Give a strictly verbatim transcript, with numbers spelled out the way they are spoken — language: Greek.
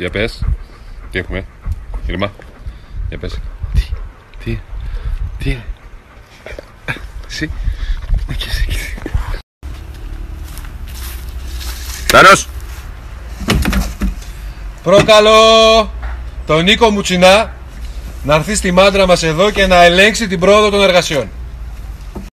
Για πες, τι έχουμε, Γερμά, για πες. Τι, τι, τι είναι. Εσύ, εκεί, εκεί. Καλώς. Προκαλώ τον Νίκο Μουτσινά να έρθει στη Μάντρα μας εδώ και να ελέγξει την πρόοδο των εργασιών.